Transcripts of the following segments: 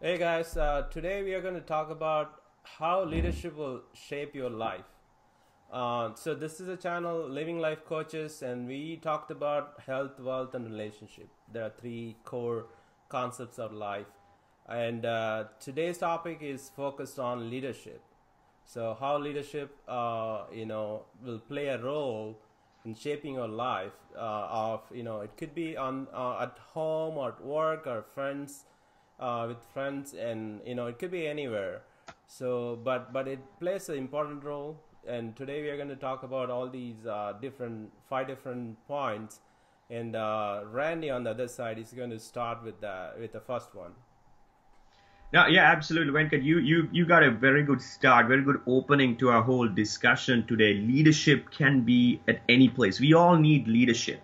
Hey guys, today we are going to talk about how leadership will shape your life. So this is a channel, Living Life Coaches, and we talked about health, wealth, and relationship. There are three core concepts of life. And today's topic is focused on leadership. So how leadership, will play a role in shaping your life. It could be on at home or at work or friends. With friends, and it could be anywhere. So but it plays an important role, and today we are going to talk about all these five different points, and Randy on the other side is going to start with the first one. Yeah, absolutely, Venkat. You got a very good start, very good opening to our whole discussion today. Leadership can be at any place. We all need leadership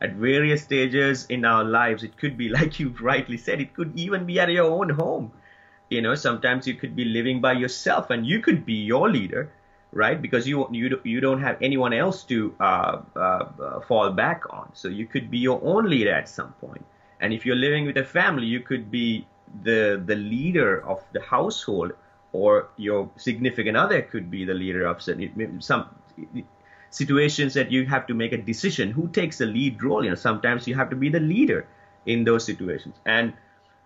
at various stages in our lives. It could be, like you rightly said, it could even be at your own home. Sometimes you could be living by yourself and you could be your leader, right? Because you don't have anyone else to fall back on. So you could be your own leader at some point. And if you're living with a family, you could be the leader of the household, or your significant other could be the leader of some situations that you have to make a decision who takes the lead role. Sometimes you have to be the leader in those situations. And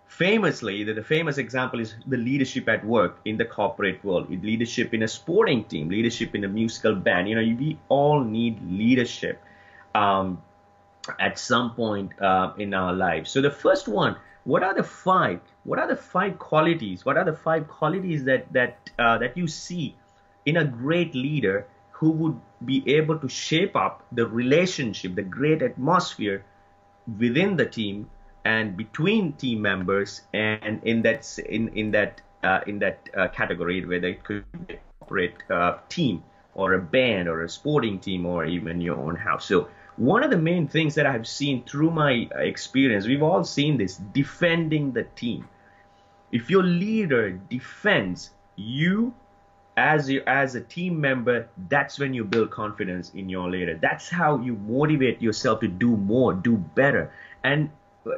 famously, the famous example is the leadership at work in the corporate world, leadership in a sporting team, leadership in a musical band. We all need leadership at some point in our lives. So the first one, what are the five qualities that you see in a great leader who would be able to shape up the relationship, the great atmosphere within the team and between team members, and in that category, whether it could be a corporate team or a band or a sporting team or even your own house. So one of the main things that I have seen through my experience, we've all seen this: defending the team. If your leader defends you as a team member, that's when you build confidence in your leader. That's how you motivate yourself to do more, do better. And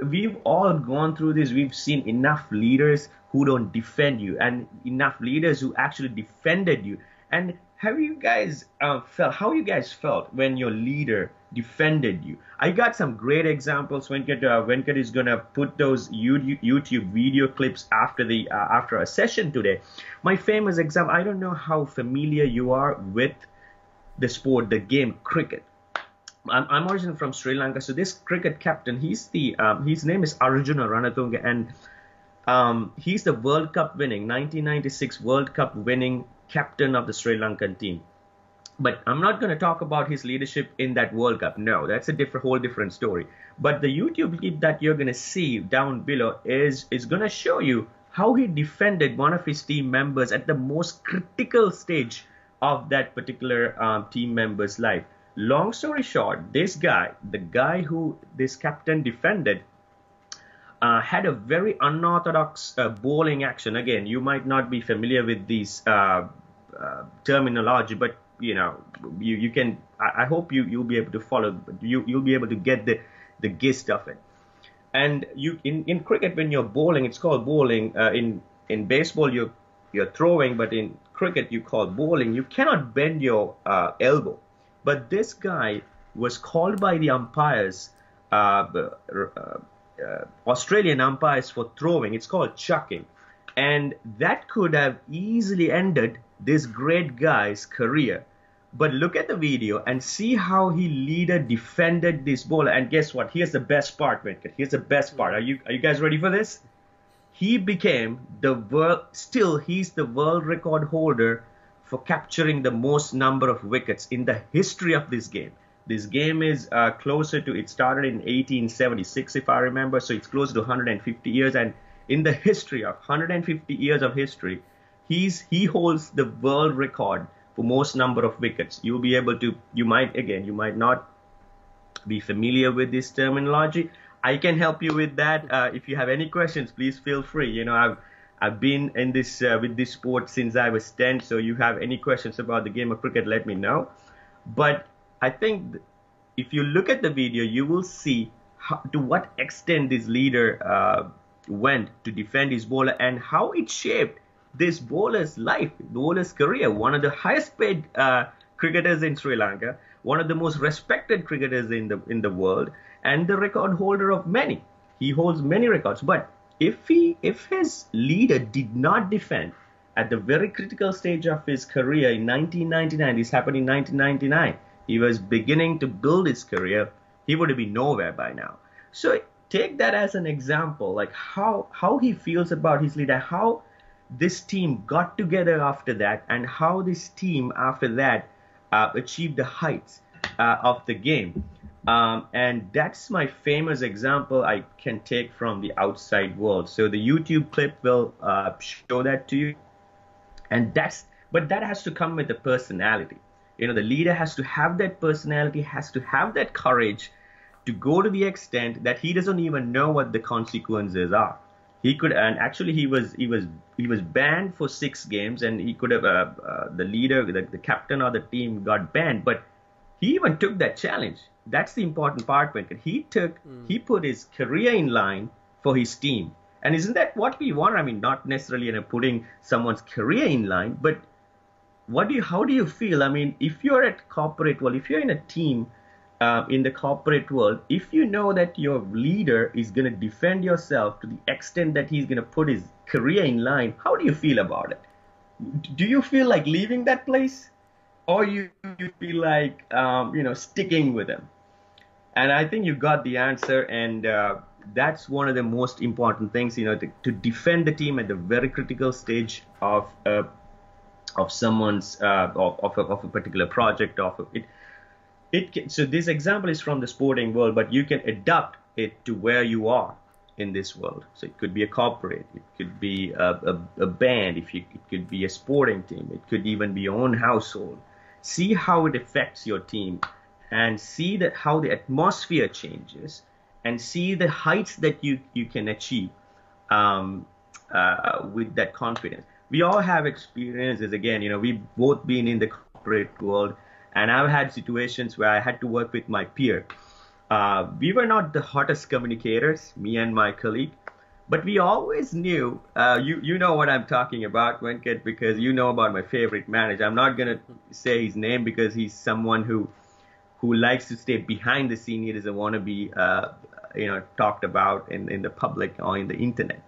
we've all gone through this. We've seen enough leaders who don't defend you, and enough leaders who actually defended you. And have you guys felt when your leader defended you? I got some great examples. Venkat is gonna put those YouTube video clips after our session today. My famous example. I don't know how familiar you are with the sport, the game cricket. I'm originally from Sri Lanka, so this cricket captain, his name is Arjuna Ranatunga, and he's the World Cup winning 1996 World Cup winning captain of the Sri Lankan team. But I'm not going to talk about his leadership in that World Cup. No, that's a whole different story. But the YouTube clip that you're going to see down below is going to show you how he defended one of his team members at the most critical stage of that particular team member's life. Long story short, this guy, the guy who this captain defended, had a very unorthodox bowling action. Again, you might not be familiar with these terminology, but you can. I hope you'll be able to follow. But you'll be able to get the gist of it. And in cricket, when you're bowling, it's called bowling. In baseball, you're throwing, but in cricket, you call bowling. You cannot bend your elbow. But this guy was called by the umpires, Australian umpires, for throwing. It's called chucking, and that could have easily ended this great guy's career. But look at the video and see how his leader defended this bowler. And guess what? Here's the best part, Venkat. Here's the best part. Are you guys ready for this? He became he's the world record holder for capturing the most number of wickets in the history of this game. This game is it started in 1876, if I remember, so it's close to 150 years. And in the history of 150 years of history, he holds the world record for most number of wickets. You might not be familiar with this terminology. I can help you with that. If you have any questions, please feel free. I've been in this with this sport since I was 10. So you have any questions about the game of cricket, let me know. But I think if you look at the video, you will see to what extent this leader went to defend his bowler and how it shaped this bowler's life, bowler's career. One of the highest paid cricketers in Sri Lanka, one of the most respected cricketers in the world, and the record holder of many. He holds many records. But if his leader did not defend at the very critical stage of his career in 1999, this happened in 1999, he was beginning to build his career, he would have been nowhere by now. So take that as an example, like how he feels about his leader, how this team got together after that, and how this team after that achieved the heights of the game. And that's my famous example I can take from the outside world. So the YouTube clip will show that to you. And that has to come with the personality. You know, the leader has to have that personality, has to have that courage to go to the extent that he doesn't even know what the consequences are. He could, and actually he was banned for 6 games, and he could have, the leader, the captain or the team got banned, but he even took that challenge. That's the important part, Venkat. He put his career in line for his team. And isn't that what we want? I mean, not necessarily, you know, putting someone's career in line, but how do you feel? I mean, if you're at corporate world, if you're in a team in the corporate world, if you know that your leader is going to defend yourself to the extent that he's going to put his career in line, how do you feel about it? Do you feel like leaving that place? Or you feel like, you know, sticking with him? And I think you got the answer, and that's one of the most important things, you know, to defend the team at the very critical stage of someone's of a particular project. So this example is from the sporting world, but you can adapt it to where you are in this world. So it could be a corporate, it could be a band, it could be a sporting team, it could even be your own household. See how it affects your team, and see that how the atmosphere changes, and see the heights that you can achieve with that confidence. We all have experiences. Again, you know, we've both been in the corporate world, and I've had situations where I had to work with my peer. We were not the hottest communicators, me and my colleague, but we always knew, you know what I'm talking about, Venkat, because you know about my favorite manager. I'm not going to say his name because he's someone who likes to stay behind the scene. He doesn't want to be, you know, talked about in the public or in the internet.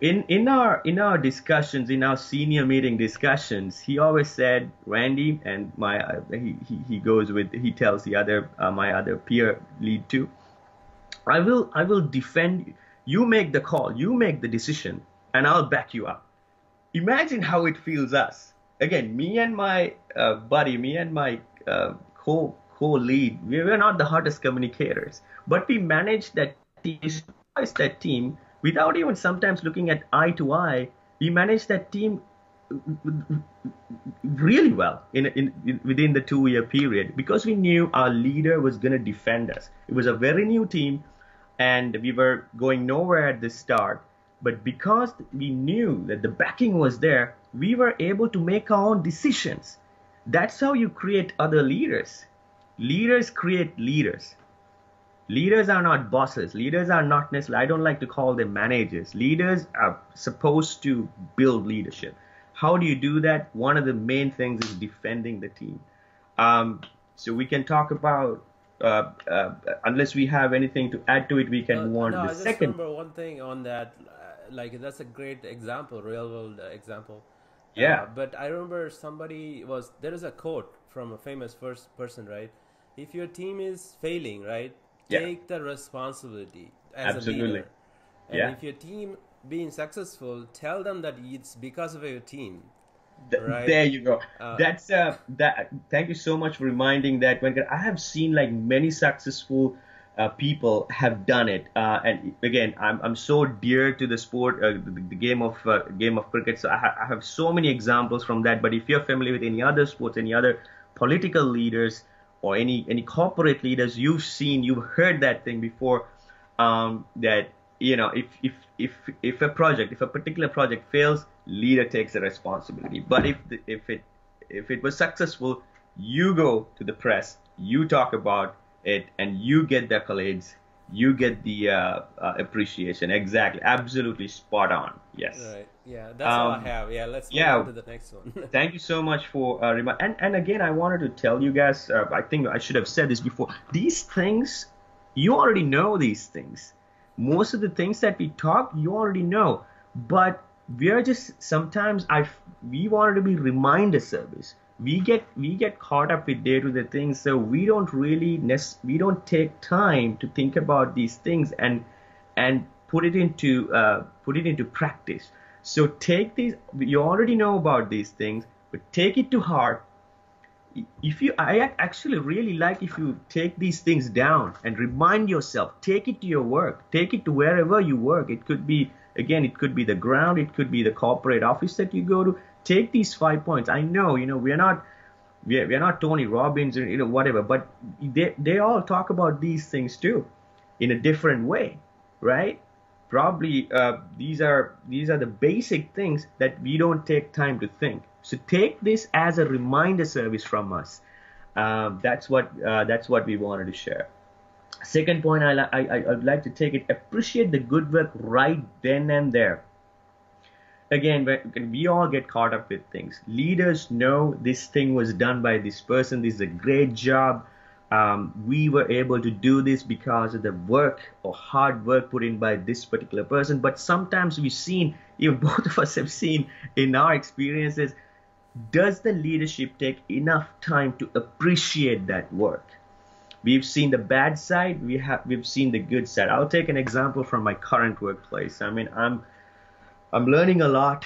In our discussions, in our senior meeting discussions, he always said, Randy, and my he tells the other my other peer lead too, I will defend you. You make the call, you make the decision, and I'll back you up. Imagine how it feels us. Again, me and my buddy, me and my co-lead, we were not the hottest communicators, but we managed that team, without even sometimes looking at eye to eye. We managed that team really well within the 2-year period, because we knew our leader was going to defend us. It was a very new team, and we were going nowhere at the start. But because we knew that the backing was there, we were able to make our own decisions. That's how you create other leaders. Leaders create leaders. Leaders are not bosses. Leaders are not necessarily, I don't like to call them managers. Leaders are supposed to build leadership. How do you do that? One of the main things is defending the team. So we can talk about, unless we have anything to add to it, we can want no, the second. I just remember one thing on that, like that's a great example, real world example. Yeah. But I remember there is a quote from a famous first person, right? If your team is failing, right? Take the responsibility as a leader. And if your team being successful, tell them that it's because of your team. Right? There you go. That's thank you so much for reminding that, Venkat. I have seen like many successful people have done it. And again, I'm so dear to the sport, the game of cricket. So I have so many examples from that. But if you're familiar with any other sports, any other political leaders, or any corporate leaders, you've heard that thing before, that, you know, if a particular project fails, leader takes the responsibility. But if it was successful, you go to the press, you talk about it, and you get the accolades, you get the appreciation. Exactly. Absolutely spot on. Yes. Right. Yeah. That's all I have. Yeah. Let's move on to the next one. Thank you so much for and again, I wanted to tell you guys, I think I should have said this before. These things, you already know these things. Most of the things that we talk, you already know. But we are just sometimes we wanted to be reminder service. We get caught up with day-to-day things, so we don't take time to think about these things and put it into practice. So take these. You already know about these things, but take it to heart. I actually really like if you take these things down and remind yourself. Take it to your work. Take it to wherever you work. It could be the ground. It could be the corporate office that you go to. Take these 5 points. I know, you know, we are not Tony Robbins or, you know, whatever, but they all talk about these things too, in a different way, right? Probably these are the basic things that we don't take time to think. So take this as a reminder service from us. That's what we wanted to share. Second point, I'd like to take it. Appreciate the good work right then and there. Again, we all get caught up with things. Leaders know this thing was done by this person. This is a great job. We were able to do this because of the work or hard work put in by this particular person. But sometimes we've seen, even both of us have seen in our experiences, does the leadership take enough time to appreciate that work? We've seen the bad side. We've seen the good side. I'll take an example from my current workplace. I mean, I'm learning a lot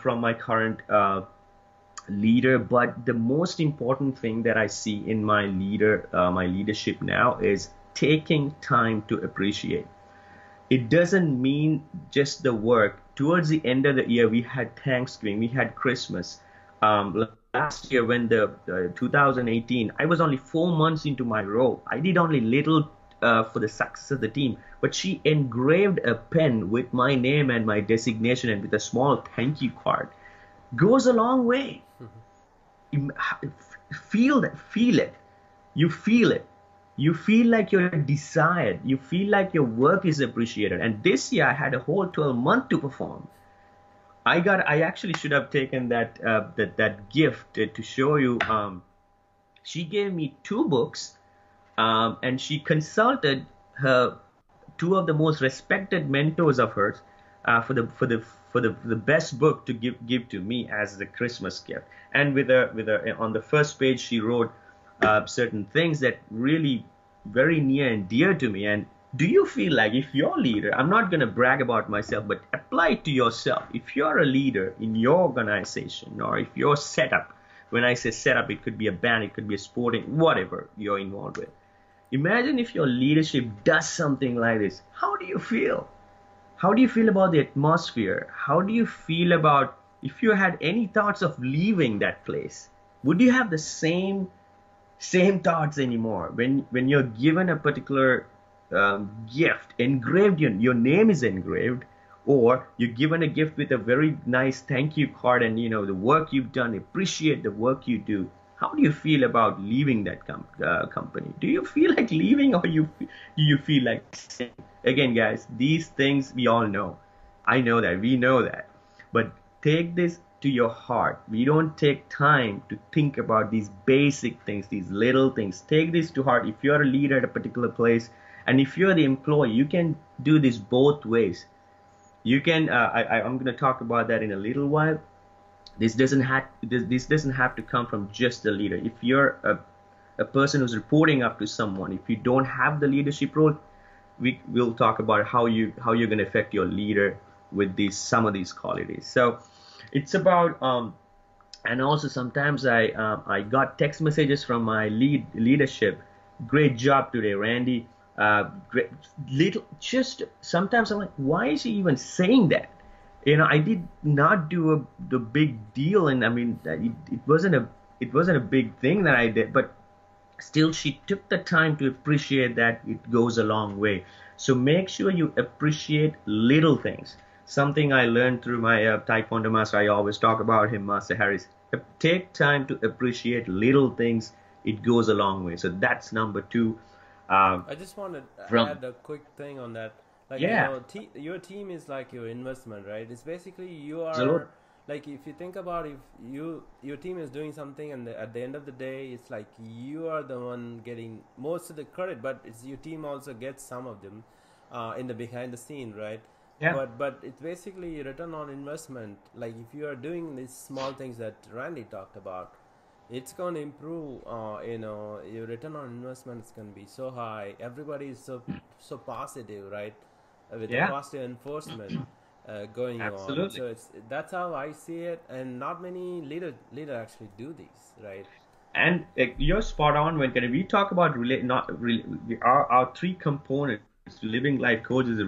from my current leader, but the most important thing that I see in my leadership now is taking time to appreciate. It doesn't mean just the work. Towards the end of the year, we had Thanksgiving, we had Christmas. Last year, when 2018, I was only 4 months into my role. I did only little for the success of the team, but she engraved a pen with my name and my designation and with a small thank you card. Goes a long way. Feel it. You feel like you're desired. You feel like your work is appreciated. And this year I had a whole 12-month to perform. I actually should have taken that gift to show you. She gave me 2 books. And she consulted her 2 of the most respected mentors of hers for the best book to give to me as the Christmas gift. And with her on the first page she wrote certain things that really very near and dear to me. And do you feel like if you're a leader, I'm not going to brag about myself, but apply it to yourself. If you're a leader in your organization or if you're set up, when I say set up, it could be a band, it could be a sporting, whatever you're involved with. Imagine if your leadership does something like this. How do you feel? How do you feel about the atmosphere? How do you feel about if you had any thoughts of leaving that place? Would you have the same thoughts anymore? When you're given a particular gift, engraved, your name is engraved, or you're given a gift with a very nice thank you card and, you know, the work you've done, appreciate the work you do. How do you feel about leaving that company? Do you feel like leaving or do you feel like staying? Again, guys, these things we all know. I know that. We know that. But take this to your heart. We don't take time to think about these basic things, these little things. Take this to heart. If you're a leader at a particular place and if you're the employee, you can do this both ways. You can. I'm going to talk about that in a little while. This doesn't have to come from just the leader. If you're a person who's reporting up to someone, if you don't have the leadership role, we'll talk about how you're going to affect your leader with some of these qualities. So it's about and also sometimes I got text messages from my leadership. Great job today, Randy. Sometimes I'm like, why is he even saying that? You know, I did not do the big deal, and I mean, it wasn't a big thing that I did, but still, she took the time to appreciate that. It goes a long way. So make sure you appreciate little things. Something I learned through my Taekwondo master. I always talk about him, Master Harris. Take time to appreciate little things. It goes a long way. So that's number 2. I just want to add a quick thing on that. Like, you know, your team is like your investment, right? It's basically you are like, if you think about, if your team is doing something, and at the end of the day, it's like you are the one getting most of the credit, but it's your team also gets some of them in the behind the scene, right? Yeah. But it's basically return on investment. Like, if you are doing these small things that Randy talked about, it's going to improve, you know, your return on investment is going to be so high. Everybody is so positive, right? With the positive enforcement going on. So that's how I see it. And not many leaders actually do these, right? And you're spot on, Venkata. We talk about our three components, Living Life Coaches,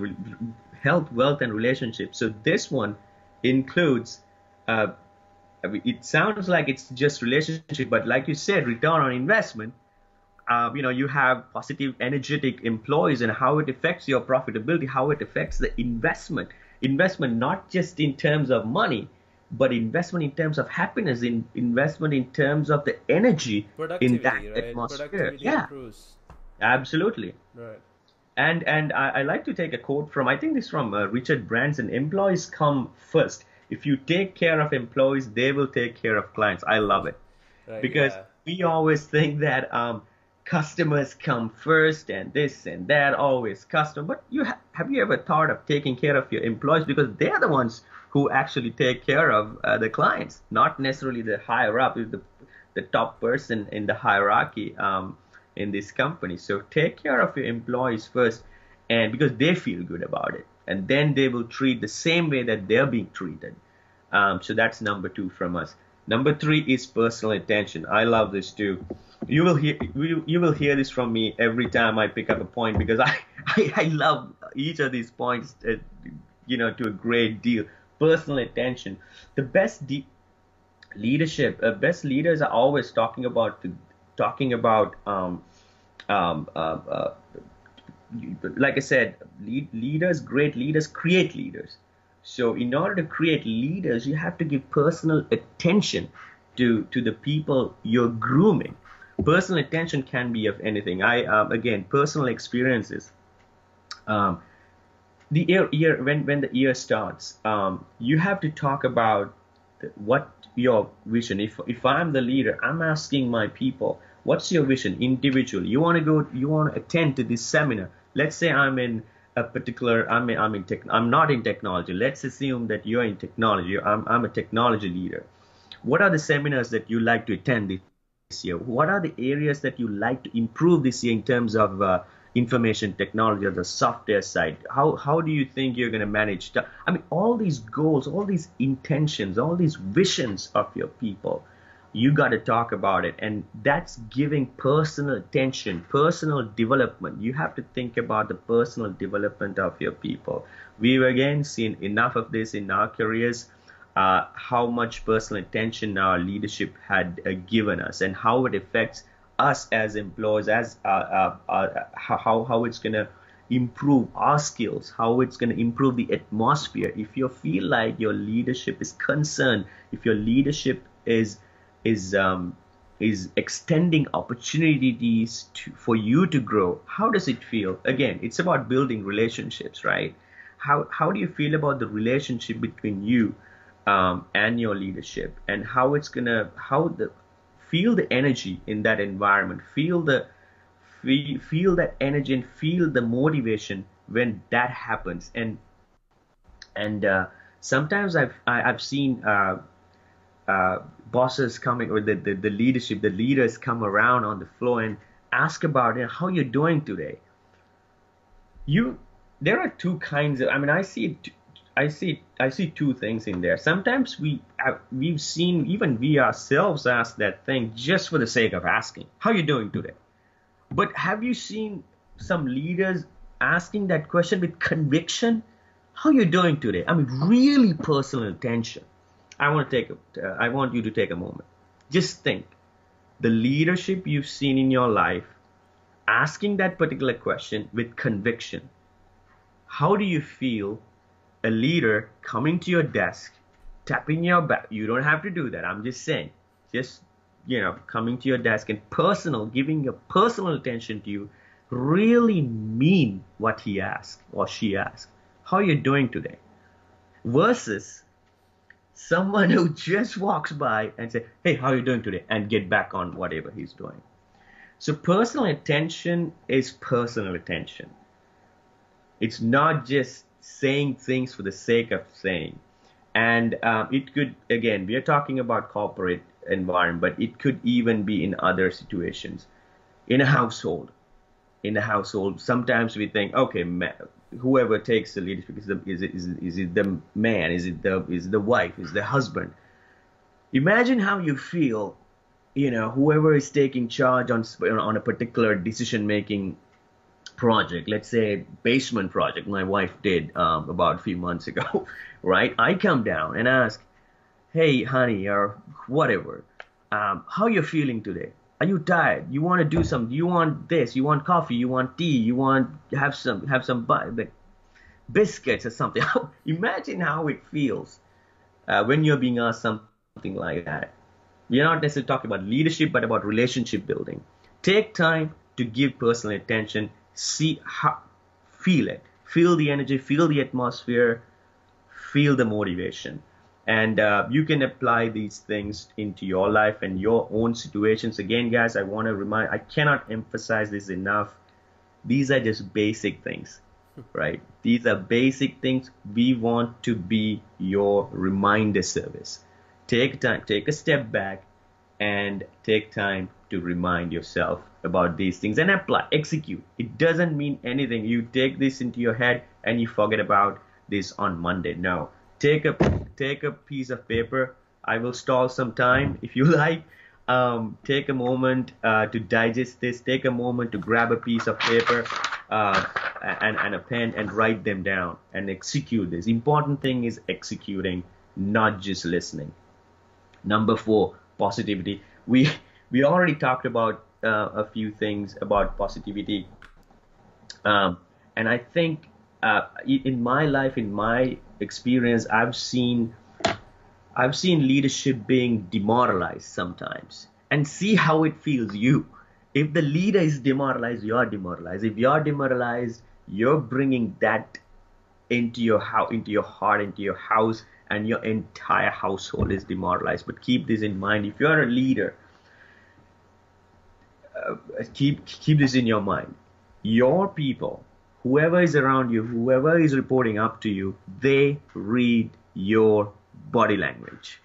health, wealth, and relationships. So this one includes... it sounds like it's just relationship, but like you said, return on investment, you know, you have positive, energetic employees and how it affects your profitability, how it affects the investment. Investment not just in terms of money, but investment in terms of happiness, investment in terms of the energy in that atmosphere. Productivity improves. Absolutely. Right. And I like to take a quote from, I think this is from Richard Branson, employees come first. If you take care of employees, they will take care of clients. I love it. Right, because we always think that customers come first and this and that, always customer. But have you ever thought of taking care of your employees? Because they're the ones who actually take care of the clients, not necessarily the higher up, the top person in the hierarchy in this company. So take care of your employees first, and because they feel good about it. And then they will treat the same way that they're being treated. So that's number two from us. Number three is personal attention. I love this too. You will hear this from me every time I pick up a point, because I love each of these points, you know, to a great deal. Personal attention. The best leadership, best leaders are always talking about like I said, great leaders create leaders. So in order to create leaders, you have to give personal attention to the people you're grooming. Personal attention can be of anything. Again, personal experiences. The year when the year starts, you have to talk about what your vision. If I'm the leader, I'm asking my people, what's your vision individually? You want to attend to this seminar. Let's say I'm not in technology. Let's assume that you're in technology. I'm a technology leader. What are the seminars that you like to attend this year? What are the areas that you like to improve this year in terms of information technology or the software side? How do you think you're going to manage? I mean, all these goals, all these intentions, all these visions of your people, you got to talk about it. And that's giving personal attention, personal development. You have to think about the personal development of your people. We've again seen enough of this in our careers, how much personal attention our leadership had given us and how it affects us as employees, as how it's going to improve our skills, how it's going to improve the atmosphere. If you feel like your leadership is concerned, if your leadership is extending opportunities for you to grow, how does it feel? Again, it's about building relationships, right? How do you feel about the relationship between you and your leadership, and how it's gonna feel the energy in that environment, feel that energy and feel the motivation when that happens. And sometimes I've seen bosses coming, or the leaders come around on the floor and ask about it, how you're doing today. There are two kinds of, I mean, I see two things in there. Sometimes we've seen, even we ourselves ask that thing just for the sake of asking, how you doing today? But have you seen some leaders asking that question with conviction? How you doing today? I mean, really personal attention. I want you to take a moment. Just think, the leadership you've seen in your life, asking that particular question with conviction. How do you feel a leader coming to your desk, tapping your back? You don't have to do that. I'm just saying, coming to your desk and giving your personal attention to you really mean what he asks or she asks. How are you doing today? Versus someone who just walks by and say, hey, how are you doing today? And get back on whatever he's doing. So personal attention is personal attention. It's not just saying things for the sake of saying. And it could, again, we are talking about corporate environment, but it could even be in other situations. In a household, sometimes we think, okay, whoever takes the leadership, is it the man, is it the wife, is it the husband? Imagine how you feel, whoever is taking charge on a particular decision-making project, let's say basement project my wife did about a few months ago, right? I come down and ask, hey, honey, or whatever, how you feeling today? Are you tired? You want to do something? You want this? You want coffee? You want tea? You want have some biscuits or something? Imagine how it feels when you're being asked something like that. You're not necessarily talking about leadership, but about relationship building. Take time to give personal attention. See how, feel it. Feel the energy. Feel the atmosphere. Feel the motivation. And you can apply these things into your life and your own situations. Again, guys, I want to remind, I cannot emphasize this enough. These are just basic things, right? These are basic things. We want to be your reminder service. Take time, take a step back and take time to remind yourself about these things and apply, execute. It doesn't mean anything. You take this into your head and you forget about this on Monday. No. Take a piece of paper. I will stall some time if you like. Take a moment to digest this. Take a moment to grab a piece of paper and a pen and write them down and execute this. Important thing is executing, not just listening. Number 4, positivity. We already talked about a few things about positivity, and I think in my life, in my experience, I've seen leadership being demoralized sometimes. And see how it feels you. If the leader is demoralized, you're demoralized. If you're demoralized, you're bringing that into your house, into your heart, into your house, and your entire household is demoralized. But keep this in mind. If you're a leader, keep this in your mind. Your people, whoever is around you, whoever is reporting up to you, they read your body language.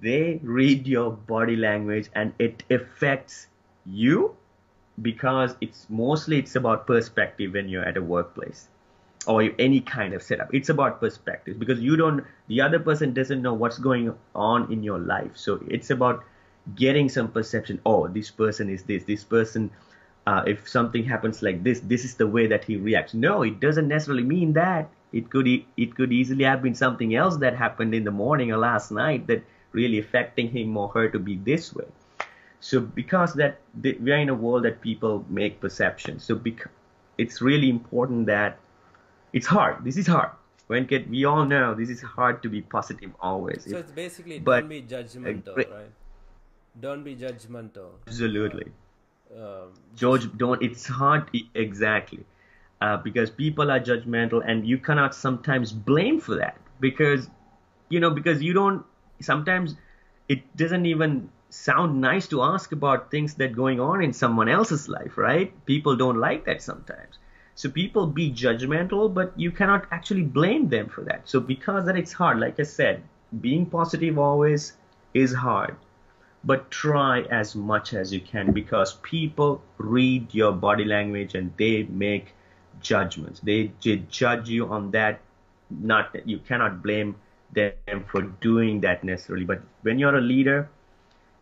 They read your body language, and it affects you because it's mostly about perspective when you're at a workplace or any kind of setup. It's about perspective because the other person doesn't know what's going on in your life. So it's about getting some perception. Oh, this person is this. This person. If something happens like this, this is the way that he reacts. No, it doesn't necessarily mean that. It could easily have been something else that happened in the morning or last night that really affecting him or her to be this way. So because we are in a world that people make perceptions. So it's really important that it's hard. This is hard. We all know this is hard to be positive always. So it's basically don't be judgmental, right? Don't be judgmental. Absolutely. It's hard, exactly, because people are judgmental, and you cannot sometimes blame for that because you don't. Sometimes it doesn't even sound nice to ask about things that going on in someone else's life, right? People don't like that sometimes, so people be judgmental, but you cannot actually blame them for that. So because that, it's hard. Like I said, being positive always is hard. But try as much as you can, because people read your body language and they make judgments. They judge you on that. You cannot blame them for doing that necessarily. But when you're a leader,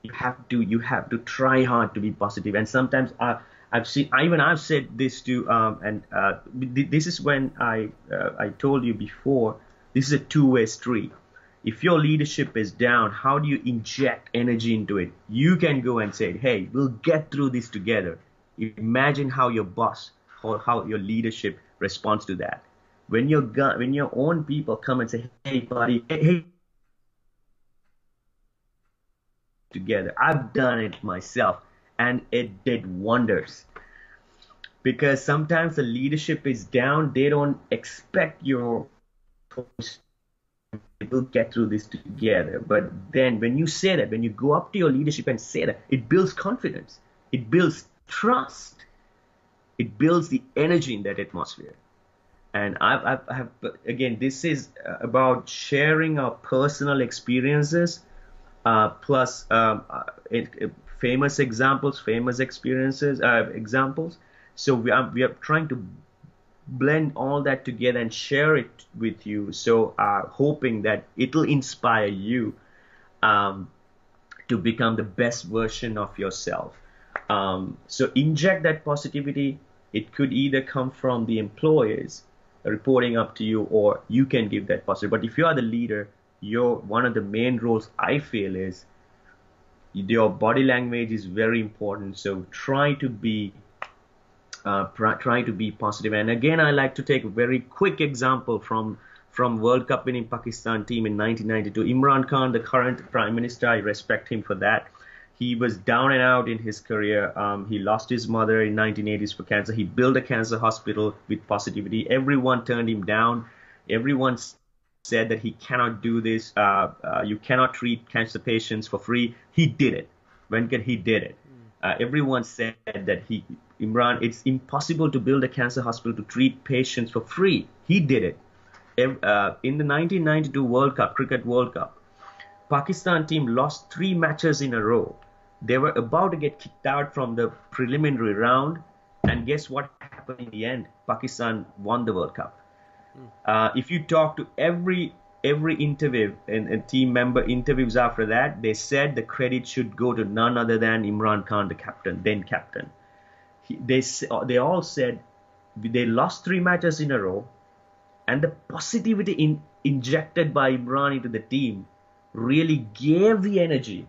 you have to try hard to be positive. And sometimes I've said this too. This is when I told you before. This is a two-way street. If your leadership is down, how do you inject energy into it? You can go and say, hey, we'll get through this together. Imagine how your boss or how your leadership responds to that. When your own people come and say, hey, buddy, hey, together. I've done it myself, and it did wonders. because sometimes the leadership is down. They don't expect your people get through this together. But then when you say that, when you go up to your leadership and say that, it builds confidence. It builds trust. It builds the energy in that atmosphere. And I've again, this is about sharing our personal experiences, plus famous examples, examples. So we are trying to blend all that together and share it with you. So hoping that it'll inspire you to become the best version of yourself. So inject that positivity. It could either come from the employers reporting up to you, or you can give that positive. But if you are the leader, one of the main roles I feel is your body language is very important. So try to be positive. And again, I like to take a very quick example from World Cup winning Pakistan team in 1992. Imran Khan, the current Prime Minister, I respect him for that. He was down and out in his career. He lost his mother in 1980s for cancer. He built a cancer hospital with positivity. Everyone turned him down. Everyone said that he cannot do this. You cannot treat cancer patients for free. He did it. He did it. Everyone said that Imran, it's impossible to build a cancer hospital to treat patients for free. He did it. In the 1992 World Cup, Cricket World Cup, Pakistan team lost 3 matches in a row. They were about to get kicked out from the preliminary round, and guess what happened in the end? Pakistan won the World Cup. If you talk to every interview and team member interviews after that, they said the credit should go to none other than Imran Khan, the captain, then captain. They all said they lost 3 matches in a row, and the positivity injected by Imran into the team really gave the energy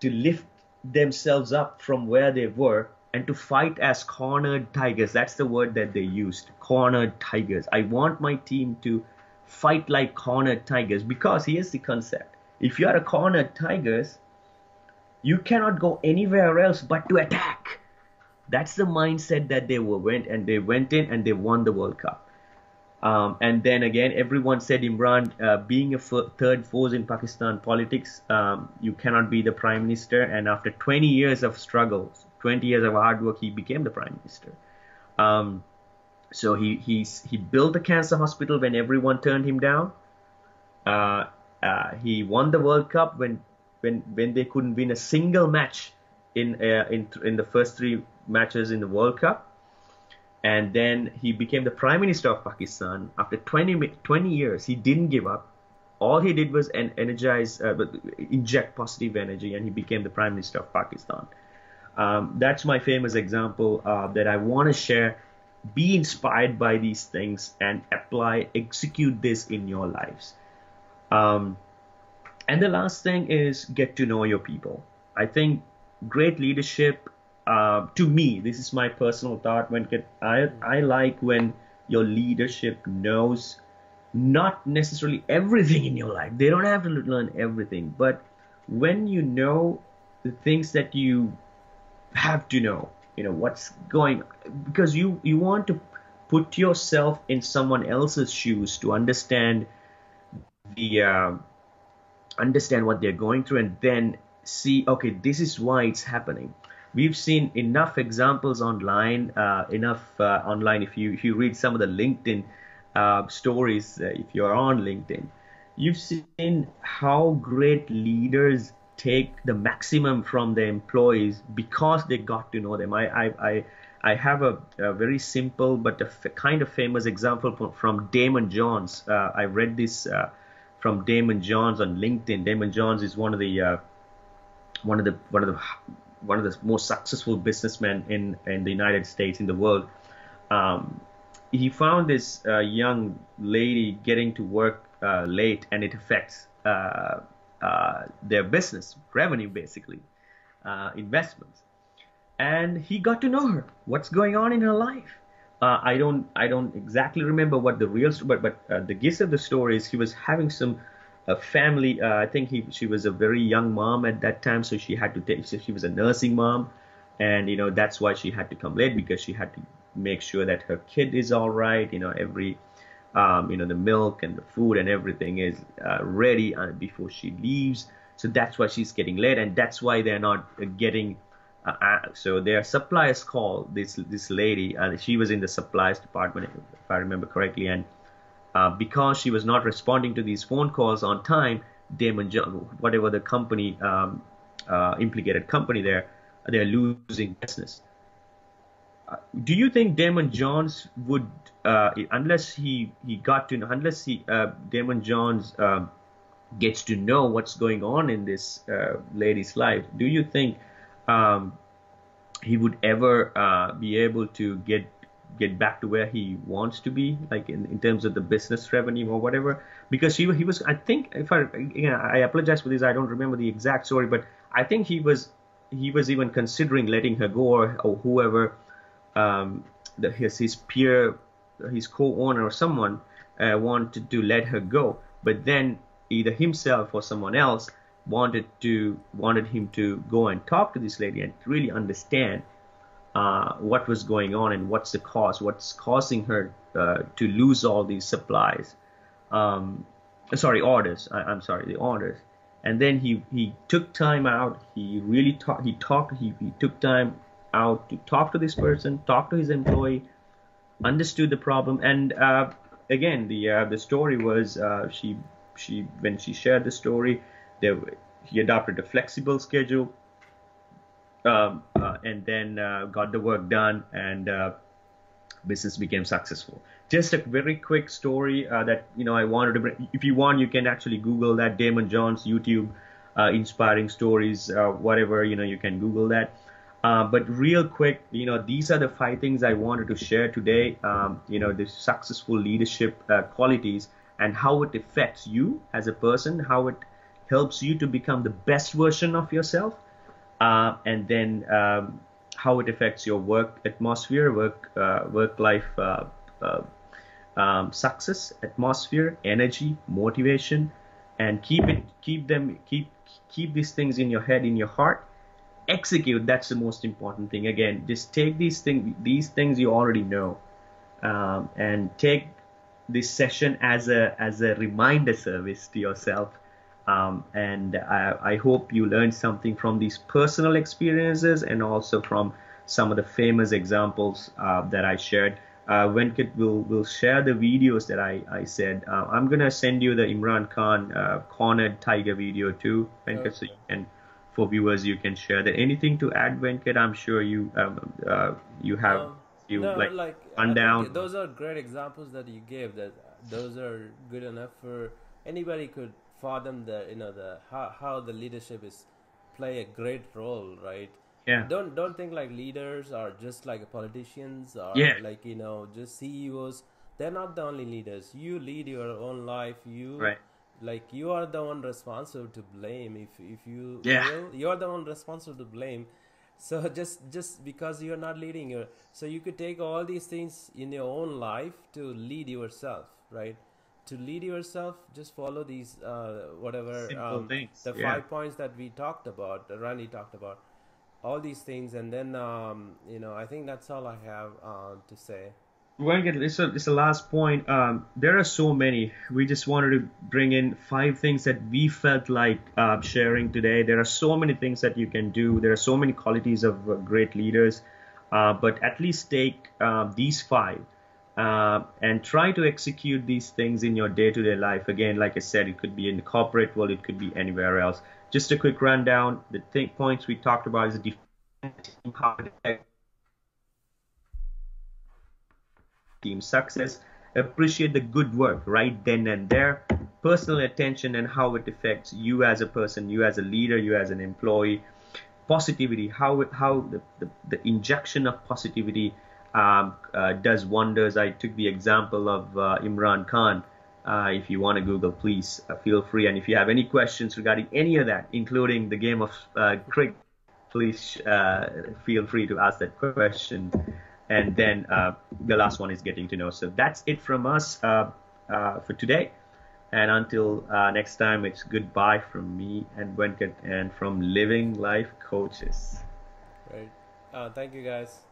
to lift themselves up from where they were and to fight as cornered tigers. That's the word that they used, cornered tigers. I want my team to fight like cornered tigers, because here's the concept. If you are a cornered tigers, you cannot go anywhere else but to attack. That's the mindset that they went in, and they won the World Cup. And then again, everyone said Imran, being a third force in Pakistan politics, you cannot be the Prime Minister. And after 20 years of struggles, 20 years of hard work, he became the Prime Minister. So he built a cancer hospital when everyone turned him down. He won the World Cup when they couldn't win a single match in the first 3 matches in the World Cup. And then he became the Prime Minister of Pakistan after 20 years. He didn't give up. All he did was inject positive energy, and he became the Prime Minister of Pakistan. That's my famous example that I want to share. Be inspired by these things and apply, execute this in your lives. And the last thing is get to know your people. I think great leadership, to me, this is my personal thought. I like when your leadership knows not necessarily everything in your life. They don't have to learn everything, but when you know the things that you have to know, you know what's going on, because you want to put yourself in someone else's shoes to understand understand what they're going through, and then see, okay, this is why it's happening. We've seen enough examples online. If you read some of the LinkedIn stories, if you're on LinkedIn, you've seen how great leaders take the maximum from their employees because they got to know them. I have a very simple but kind of famous example from Daymond John. I read this from Daymond John on LinkedIn. Daymond John is one of the most successful businessmen in the United States, in the world. He found this young lady getting to work late, and it affects their business revenue, basically, investments. And he got to know her, what's going on in her life. I don't exactly remember what the real story, but the gist of the story is he was having some. A family, I think she was a very young mom at that time, so she was a nursing mom, and you know that's why she had to come late, because she had to make sure that her kid is all right, you know, every the milk and the food and everything is ready before she leaves. So that's why she's getting late, and that's why they're not getting so their suppliers called this lady, and she was in the supplies department, if I remember correctly, and because she was not responding to these phone calls on time, Daymond John, whatever the company implicated company there, they're losing business. Do you think Daymond John would, unless Daymond John gets to know what's going on in this lady's life, do you think he would ever be able to get back to where he wants to be, like in terms of the business revenue or whatever? Because he was, I think, if I, you know, I apologize for this, I don't remember the exact story, but I think he was even considering letting her go, or whoever, his peer, his co-owner or someone wanted to let her go, but then either himself or someone else wanted him to go and talk to this lady and really understand what was going on and what's the cause, what's causing her to lose all these supplies, orders. And then he took time out. He really talked. He took time out to talk to this person, talk to his employee, understood the problem. And again, the story was when she shared the story, he adopted a flexible schedule, and then got the work done, and business became successful. Just a very quick story that I wanted to bring. If you want, you can actually Google that, Daymond John's YouTube inspiring stories, whatever, you can Google that. But real quick, these are the 5 things I wanted to share today. The successful leadership qualities and how it affects you as a person, how it helps you to become the best version of yourself, and then how it affects your work atmosphere, work-life success, atmosphere, energy, motivation, and keep these things in your head, in your heart. Execute. That's the most important thing. Again, just take these things you already know, and take this session as a reminder service to yourself. And I hope you learned something from these personal experiences and also from some of the famous examples that I shared. Venkat will share the videos that I said. I'm going to send you the Imran Khan cornered tiger video too, Venkat, okay. So you can, for viewers, you can share that. Anything to add, Venkat? I'm sure you you have down. Those are great examples that you gave. That those are good enough for anybody could fathom the how the leadership is play a great role, right? Yeah. Don't think like leaders are just like politicians or like just CEOs. They're not the only leaders. You lead your own life. You are the one responsible to blame. If you will, you're the one responsible to blame. So just because you're not leading your, so you could take all these things in your own life to lead yourself, right? To lead yourself, just follow these the 5 points that we talked about, Rani talked about, all these things, and then I think that's all I have to say. Well, it's the last point. There are so many. We just wanted to bring in 5 things that we felt like sharing today. There are so many things that you can do. There are so many qualities of great leaders, but at least take these 5. And try to execute these things in your day-to-day life. Again, like I said, it could be in the corporate world, it could be anywhere else. Just a quick rundown. The points we talked about is team success, appreciate the good work right then and there, personal attention and how it affects you as a person, you as a leader, you as an employee, positivity, how the injection of positivity does wonders. I took the example of Imran Khan. If you want to Google, please feel free. And if you have any questions regarding any of that, including the game of cricket, please feel free to ask that question. And then the last one is getting to know. So that's it from us for today. And until next time, it's goodbye from me and Venkat and from Living Life Coaches. Right. Thank you, guys.